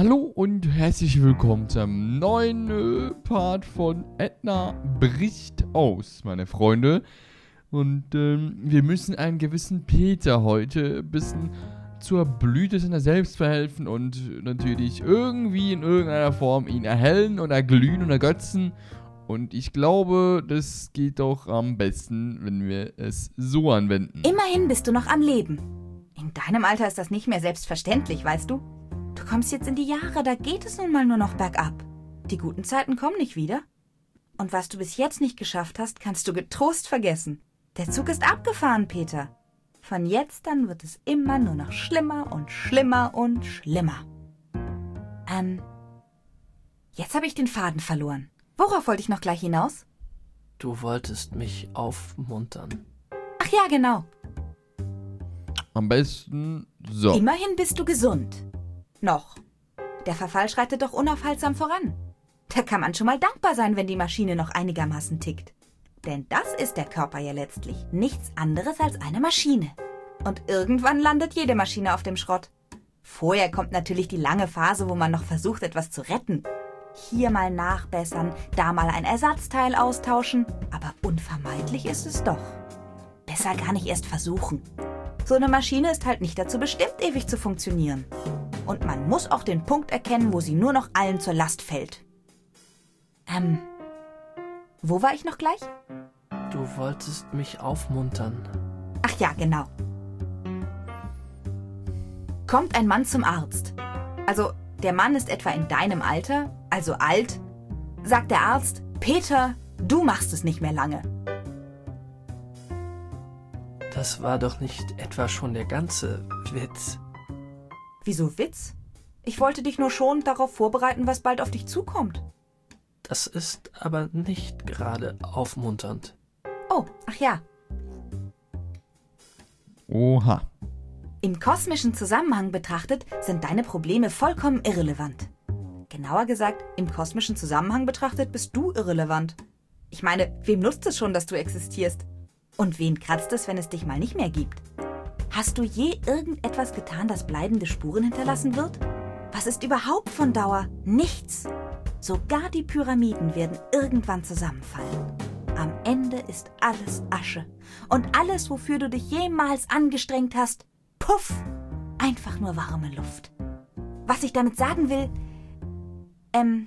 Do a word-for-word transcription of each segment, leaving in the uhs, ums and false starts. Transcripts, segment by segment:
Hallo und herzlich willkommen zu einem neuen äh, Part von Edna bricht aus, meine Freunde. Und ähm, wir müssen einen gewissen Peter heute ein bisschen zur Blüte seiner selbst verhelfen und natürlich irgendwie in irgendeiner Form ihn erhellen und erglühen und ergötzen. Und ich glaube, das geht doch am besten, wenn wir es so anwenden. Immerhin bist du noch am Leben. In deinem Alter ist das nicht mehr selbstverständlich, weißt du? Du kommst jetzt in die Jahre, da geht es nun mal nur noch bergab. Die guten Zeiten kommen nicht wieder. Und was du bis jetzt nicht geschafft hast, kannst du getrost vergessen. Der Zug ist abgefahren, Peter. Von jetzt an wird es immer nur noch schlimmer und schlimmer und schlimmer. Ähm, jetzt habe ich den Faden verloren. Worauf wollte ich noch gleich hinaus? Du wolltest mich aufmuntern. Ach ja, genau. Am besten so. Immerhin bist du gesund. Noch. Der Verfall schreitet doch unaufhaltsam voran. Da kann man schon mal dankbar sein, wenn die Maschine noch einigermaßen tickt. Denn das ist der Körper ja letztlich. Nichts anderes als eine Maschine. Und irgendwann landet jede Maschine auf dem Schrott. Vorher kommt natürlich die lange Phase, wo man noch versucht, etwas zu retten. Hier mal nachbessern, da mal ein Ersatzteil austauschen. Aber unvermeidlich ist es doch. Besser gar nicht erst versuchen. So eine Maschine ist halt nicht dazu bestimmt, ewig zu funktionieren. Und man muss auch den Punkt erkennen, wo sie nur noch allen zur Last fällt. Ähm, wo war ich noch gleich? Du wolltest mich aufmuntern. Ach ja, genau. Kommt ein Mann zum Arzt. Also, der Mann ist etwa in deinem Alter, also alt. Sagt der Arzt, Peter, du machst es nicht mehr lange. Das war doch nicht etwa schon der ganze Witz. Wieso Witz? Ich wollte dich nur schonend darauf vorbereiten, was bald auf dich zukommt. Das ist aber nicht gerade aufmunternd. Oh, ach ja. Oha. Im kosmischen Zusammenhang betrachtet sind deine Probleme vollkommen irrelevant. Genauer gesagt, im kosmischen Zusammenhang betrachtet bist du irrelevant. Ich meine, wem nutzt es schon, dass du existierst? Und wen kratzt es, wenn es dich mal nicht mehr gibt? Hast du je irgendetwas getan, das bleibende Spuren hinterlassen wird? Was ist überhaupt von Dauer? Nichts. Sogar die Pyramiden werden irgendwann zusammenfallen. Am Ende ist alles Asche. Und alles, wofür du dich jemals angestrengt hast, puff, einfach nur warme Luft. Was ich damit sagen will, ähm,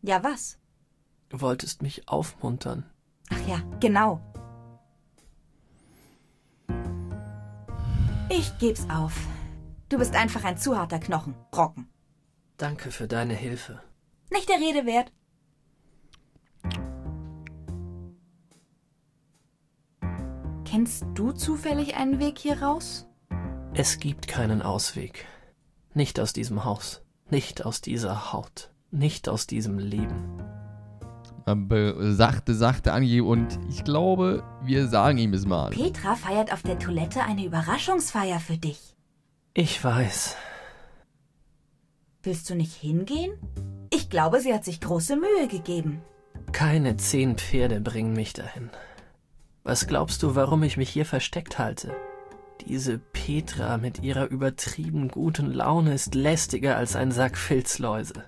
ja was? Du wolltest mich aufmuntern. Ach ja, genau. Ich geb's auf. Du bist einfach ein zu harter Knochen. Brocken. Danke für deine Hilfe. Nicht der Rede wert. Kennst du zufällig einen Weg hier raus? Es gibt keinen Ausweg. Nicht aus diesem Haus. Nicht aus dieser Haut. Nicht aus diesem Leben. Sachte, sachte ange und ich glaube, wir sagen ihm es mal. Petra feiert auf der Toilette eine Überraschungsfeier für dich. Ich weiß. Willst du nicht hingehen? Ich glaube, sie hat sich große Mühe gegeben. Keine zehn Pferde bringen mich dahin. Was glaubst du, warum ich mich hier versteckt halte? Diese Petra mit ihrer übertrieben guten Laune ist lästiger als ein Sack Filzläuse.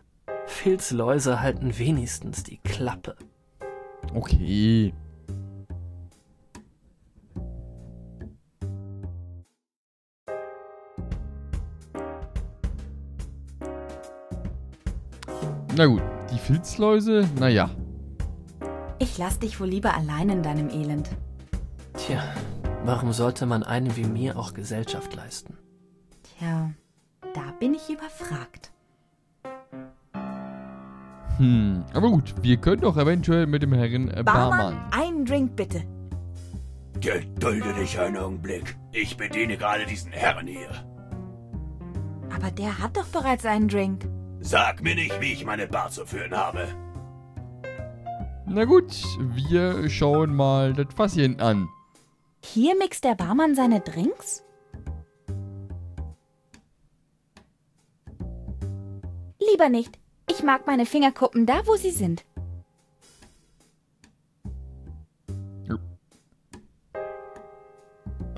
Filzläuse halten wenigstens die Klappe. Okay. Na gut, die Filzläuse, naja. Ich lass dich wohl lieber allein in deinem Elend. Tja, warum sollte man einem wie mir auch Gesellschaft leisten? Tja, da bin ich überfragt. Hm, aber gut, wir können doch eventuell mit dem Herrn äh, Barmann... Barmann, einen Drink bitte. Gedulde dich einen Augenblick. Ich bediene gerade diesen Herrn hier. Aber der hat doch bereits einen Drink. Sag mir nicht, wie ich meine Bar zu führen habe. Na gut, wir schauen mal das Fässchen an. Hier mixt der Barmann seine Drinks? Lieber nicht. Ich mag meine Fingerkuppen da, wo sie sind.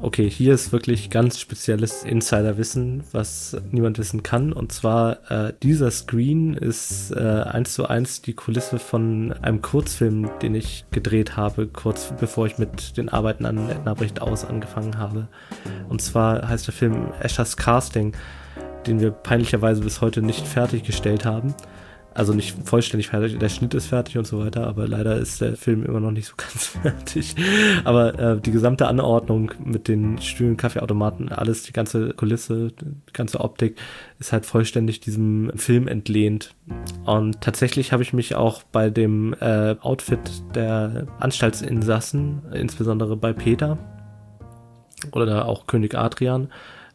okay, hier ist wirklich ganz spezielles Insiderwissen, was niemand wissen kann. Und zwar, äh, dieser Screen ist eins äh, zu eins die Kulisse von einem Kurzfilm, den ich gedreht habe, kurz bevor ich mit den Arbeiten an Edna bricht aus angefangen habe. Und zwar heißt der Film Eschers Casting, den wir peinlicherweise bis heute nicht fertiggestellt haben. Also nicht vollständig fertig, der Schnitt ist fertig und so weiter, aber leider ist der Film immer noch nicht so ganz fertig. Aber äh, die gesamte Anordnung mit den Stühlen, Kaffeeautomaten, alles, die ganze Kulisse, die ganze Optik ist halt vollständig diesem Film entlehnt. Und tatsächlich habe ich mich auch bei dem äh, Outfit der Anstaltsinsassen, insbesondere bei Peter oder auch König Adrian,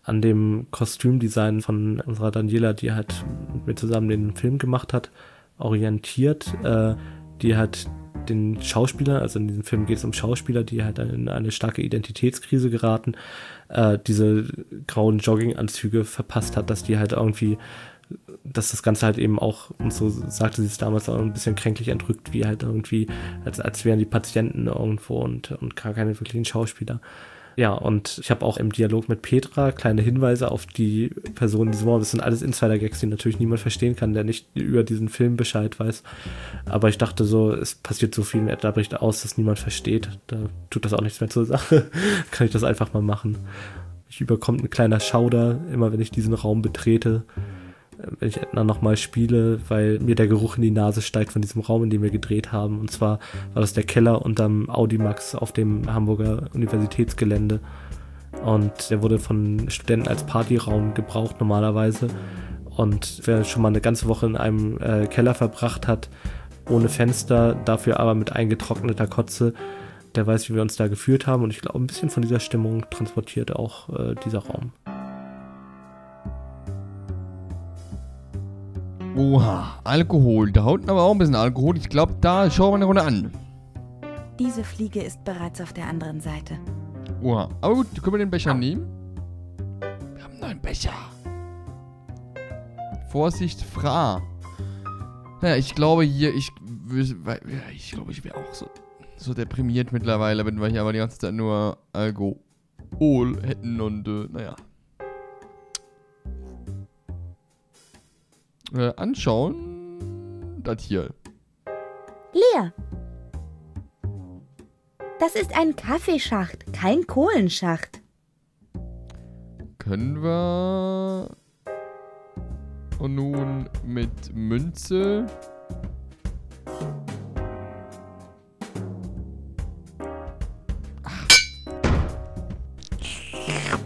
an dem Kostümdesign von unserer Daniela, die halt mit mir zusammen den Film gemacht hat, orientiert, äh, die halt den Schauspieler, also in diesem Film geht es um Schauspieler, die halt in eine starke Identitätskrise geraten, äh, diese grauen Jogginganzüge verpasst hat, dass die halt irgendwie, dass das Ganze halt eben auch, und so sagte sie es damals auch, ein bisschen kränklich entrückt, wie halt irgendwie, als, als wären die Patienten irgendwo und, und gar keine wirklichen Schauspieler. Ja, und ich habe auch im Dialog mit Petra kleine Hinweise auf die Personen, die so, das sind alles Insider-Gags, die natürlich niemand verstehen kann, der nicht über diesen Film Bescheid weiß. Aber ich dachte so, es passiert so viel in Edna bricht aus, dass niemand versteht. Da tut das auch nichts mehr zur Sache. Kann ich das einfach mal machen. Mich überkommt ein kleiner Schauder, immer wenn ich diesen Raum betrete, wenn ich Edna nochmal spiele, weil mir der Geruch in die Nase steigt von diesem Raum, in dem wir gedreht haben. Und zwar war das der Keller unterm Audimax auf dem Hamburger Universitätsgelände. Und der wurde von Studenten als Partyraum gebraucht normalerweise. Und wer schon mal eine ganze Woche in einem äh, Keller verbracht hat, ohne Fenster, dafür aber mit eingetrockneter Kotze, der weiß, wie wir uns da gefühlt haben. Und ich glaube, ein bisschen von dieser Stimmung transportiert auch äh, dieser Raum. Oha, Alkohol. Da haut aber auch ein bisschen Alkohol. Ich glaube, da schauen wir eine Runde an. Diese Fliege ist bereits auf der anderen Seite. Oha, aber gut, können wir den Becher Au. nehmen? Wir haben noch einen Becher. Vorsicht, Fra. Naja, ich glaube hier, ich ich glaube, ich wäre auch so, so deprimiert mittlerweile, wenn wir hier aber die ganze Zeit nur Alkohol hätten und, äh, naja. Äh, anschauen. Das hier. Leer. Das ist ein Kaffeeschacht, kein Kohlenschacht. Können wir... Und nun mit Münze.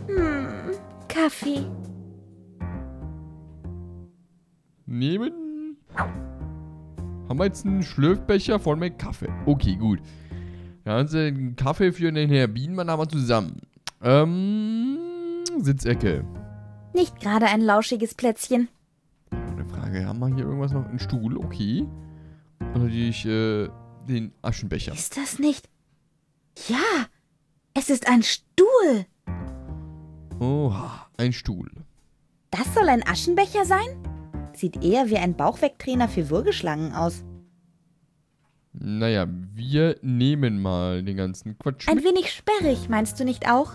Hm, Kaffee. Nehmen. Haben wir jetzt einen Schlürfbecher voll mit Kaffee. Okay, gut. Dann haben wir einen Kaffee für den Herr Bienenmann haben wir zusammen. Ähm, Sitzecke. Nicht gerade ein lauschiges Plätzchen. Eine Frage, haben wir hier irgendwas noch? Ein Stuhl, okay. Und natürlich äh, den Aschenbecher. Ist das nicht... Ja, es ist ein Stuhl. Oha, ein Stuhl. Das soll ein Aschenbecher sein? Sieht eher wie ein Bauchwegtrainer für Würgeschlangen aus. Naja, wir nehmen mal den ganzen Quatsch. Ein wenig sperrig, meinst du nicht auch?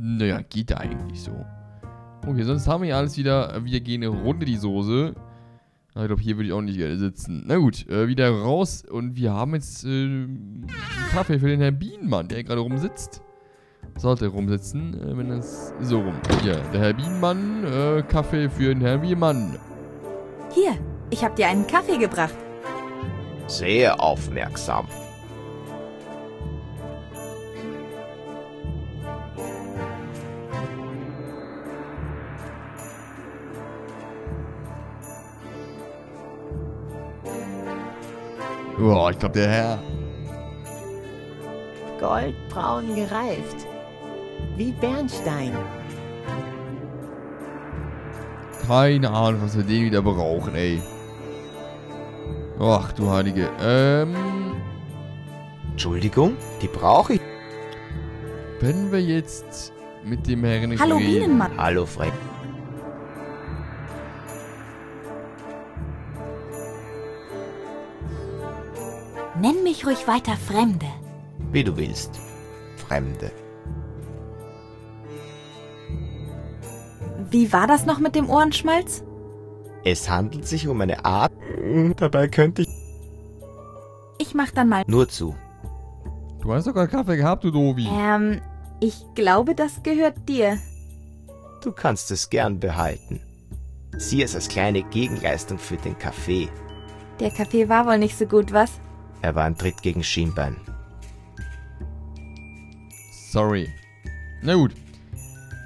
Naja, geht da eigentlich so. Okay, sonst haben wir ja alles wieder. Wir gehen eine Runde die Soße. Ich glaube, hier würde ich auch nicht gerne sitzen. Na gut, äh, wieder raus. Und wir haben jetzt äh, einen Kaffee für den Herrn Bienenmann, der gerade rumsitzt. Sollte rumsitzen, äh, wenn das so rum. Hier, der Herr Bienenmann, äh, Kaffee für den Herr Bienenmann. Hier, ich habe dir einen Kaffee gebracht. Sehr aufmerksam. Boah, ich glaube, der Herr. Goldbraun gereift. Wie Bernstein. Keine Ahnung, was wir den wieder brauchen, ey. Ach, du Heilige. Ähm. Entschuldigung, die brauche ich. Wenn wir jetzt mit dem Herrn... Hallo, Bienenmann. Hallo, Freck. Nenn mich ruhig weiter Fremde. Wie du willst. Fremde. Wie war das noch mit dem Ohrenschmalz? Es handelt sich um eine Art... Dabei könnte ich... Ich mach dann mal... Nur zu. Du hast doch gar Kaffee gehabt, du Dovi. Ähm, ich glaube, das gehört dir. Du kannst es gern behalten. Sieh es als kleine Gegenleistung für den Kaffee. Der Kaffee war wohl nicht so gut, was? Er war ein Tritt gegen Schienbein. Sorry. Na gut.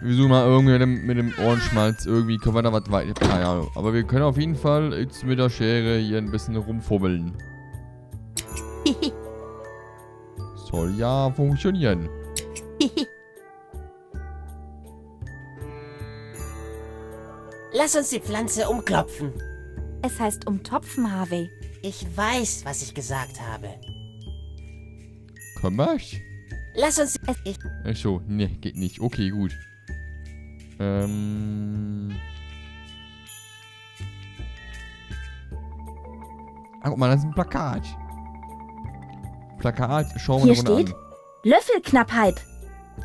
Wir suchen mal irgendwie mit dem Ohrenschmalz irgendwie. Können wir da was weiter? Keine Ahnung. Aber wir können auf jeden Fall jetzt mit der Schere hier ein bisschen rumfummeln. Soll ja funktionieren. Lass uns die Pflanze umklopfen. Es heißt umtopfen, Harvey. Ich weiß, was ich gesagt habe. Komm mal. Lass uns... Ach so, ne, geht nicht. Okay, gut. Ähm... Ah, guck mal, das ist ein Plakat. Plakat, schauen wir mal an. Hier steht, Löffelknappheit.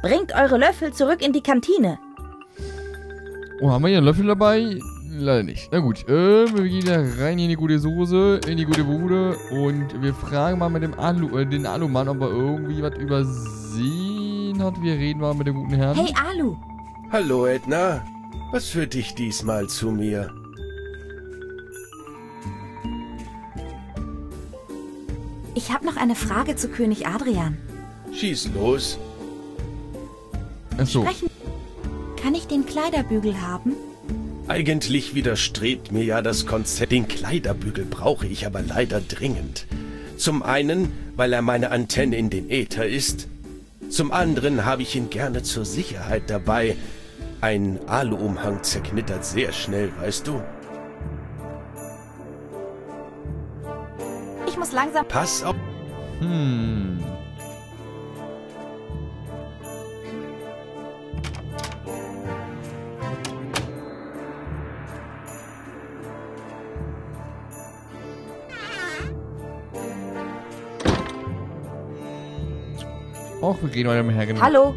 Bringt eure Löffel zurück in die Kantine. Oh, haben wir hier einen Löffel dabei? Leider nicht. Na gut, äh, wir gehen da rein in die gute Soße, in die gute Bude. Und wir fragen mal mit dem Alu, äh, den Alu-Mann, ob er irgendwie was übersehen hat. Wir reden mal mit dem guten Herrn. Hey, Alu. Hallo, Edna. Was führt dich diesmal zu mir? Ich habe noch eine Frage zu König Adrian. Schieß los. Ach so. Sprechen. Kann ich den Kleiderbügel haben? Eigentlich widerstrebt mir ja das Konzept. Den Kleiderbügel brauche ich aber leider dringend. Zum einen, weil er meine Antenne in den Äther ist. Zum anderen habe ich ihn gerne zur Sicherheit dabei. Ein Alu-Umhang zerknittert sehr schnell, weißt du? Ich muss langsam... Pass auf... Hm... Och, wir gehen heute mal her. Hallo,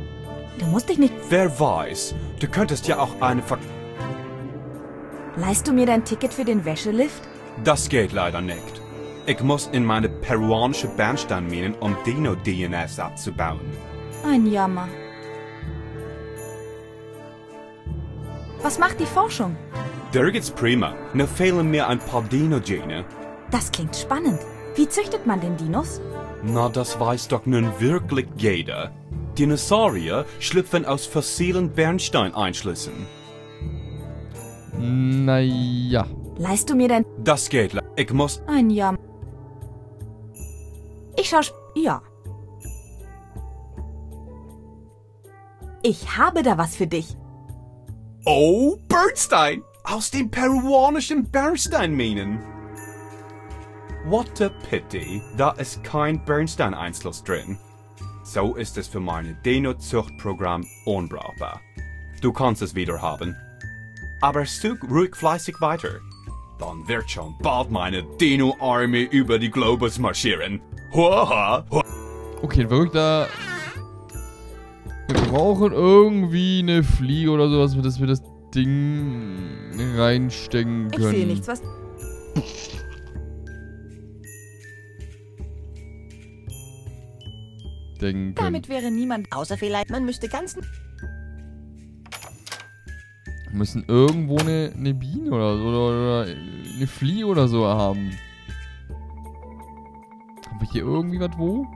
du musst dich nicht... Wer weiß, du könntest ja auch eine Ver... Leihst du mir dein Ticket für den Wäschelift? Das geht leider nicht. Ich muss in meine peruanische Bernsteinminen, um Dino-D N S abzubauen. Ein Jammer. Was macht die Forschung? Da geht's prima. Nur fehlen mir ein paar Dino-Gene. Das klingt spannend. Wie züchtet man den Dinos? Na, das weiß doch nun wirklich jeder. Dinosaurier schlüpfen aus fossilen Bernsteineinschlüssen. Naja. Leihst du mir denn... Das geht. Ich muss... Ein Jahr. Ich schau... Ja. Ich habe da was für dich. Oh, Bernstein! Aus den peruanischen Bernsteinminen. What a pity, da ist kein Bernstein-Einschluss drin. So ist es für mein Dino-Zuchtprogramm unbrauchbar. Du kannst es wieder haben. Aber such ruhig fleißig weiter. Dann wird schon bald meine Dino-Armee über die Globus marschieren. Hoha! Ho okay, wirklich da... Wir brauchen irgendwie eine Fliege oder sowas, dass wir das Ding reinstecken können. Ich sehe nichts, was... Denken. Damit wäre niemand, außer vielleicht, man müsste ganz... Wir müssen irgendwo eine, eine Biene oder so, oder, oder eine Fliege oder so haben. Haben wir hier irgendwie was wo?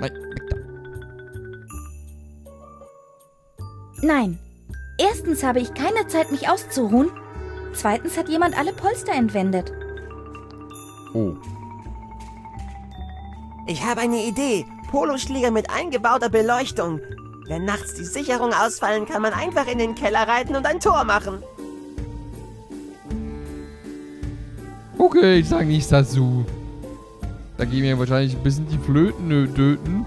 Nein, weg da. Nein. Erstens habe ich keine Zeit, mich auszuruhen. Zweitens hat jemand alle Polster entwendet. Oh. Ich habe eine Idee. Poloschläger mit eingebauter Beleuchtung. Wenn nachts die Sicherungen ausfallen, kann man einfach in den Keller reiten und ein Tor machen. Okay, ich sage nichts dazu. Da gehen mir wahrscheinlich ein bisschen die Flöten töten.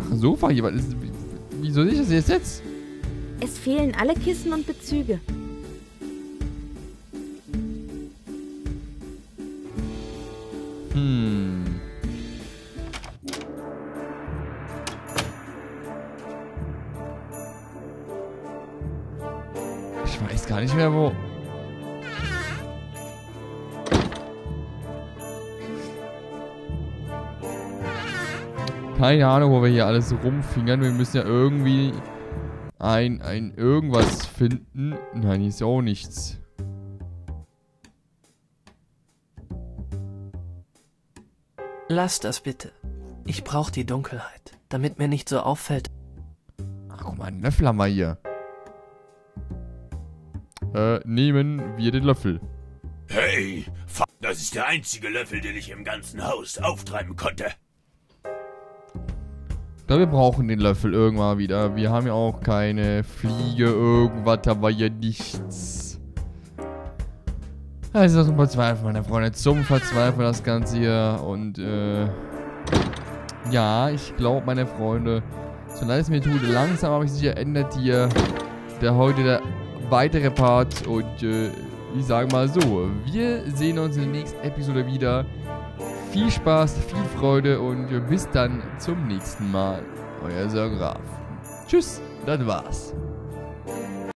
Ach, Sofa hier. Was ist, wie soll ich das jetzt jetzt? Es fehlen alle Kissen und Bezüge. Hm. Ich weiß gar nicht mehr wo. Keine Ahnung, wo wir hier alles rumfingern. Wir müssen ja irgendwie ein, ein irgendwas finden. Nein, hier ist ja auch nichts. Lass das bitte. Ich brauche die Dunkelheit, damit mir nicht so auffällt. Ach, guck mal, einen Löffel haben wir hier. Äh, nehmen wir den Löffel. Hey, fuck, das ist der einzige Löffel, den ich im ganzen Haus auftreiben konnte. Da wir brauchen den Löffel irgendwann wieder. Wir haben ja auch keine Fliege, irgendwas, da war ja nichts. Also zum Verzweifeln, meine Freunde, zum Verzweifeln das Ganze hier. Und, äh, ja, ich glaube, meine Freunde, so leid es mir tut, langsam habe ich sicher ändert hier der heute der weitere Part. Und, äh, ich sage mal so, wir sehen uns in der nächsten Episode wieder. Viel Spaß, viel Freude und bis dann zum nächsten Mal. Euer SirGraf. Tschüss, das war's.